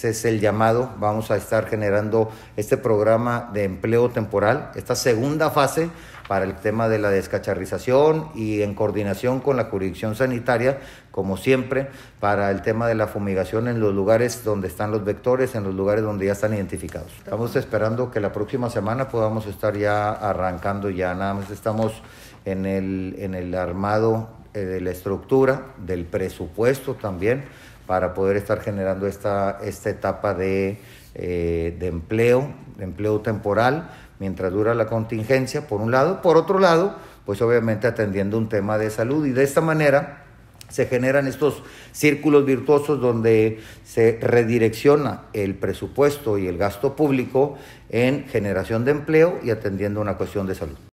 Ese es el llamado. Vamos a estar generando este programa de empleo temporal, esta segunda fase para el tema de la descacharrización y en coordinación con la jurisdicción sanitaria, como siempre, para el tema de la fumigación en los lugares donde están los vectores, en los lugares donde ya están identificados. Estamos esperando que la próxima semana podamos estar ya arrancando ya. Nada más estamos en el armado de la estructura, del presupuesto también, para poder estar generando esta etapa de empleo temporal, mientras dura la contingencia, por un lado. Por otro lado, pues obviamente atendiendo un tema de salud, y de esta manera se generan estos círculos virtuosos donde se redirecciona el presupuesto y el gasto público en generación de empleo y atendiendo una cuestión de salud.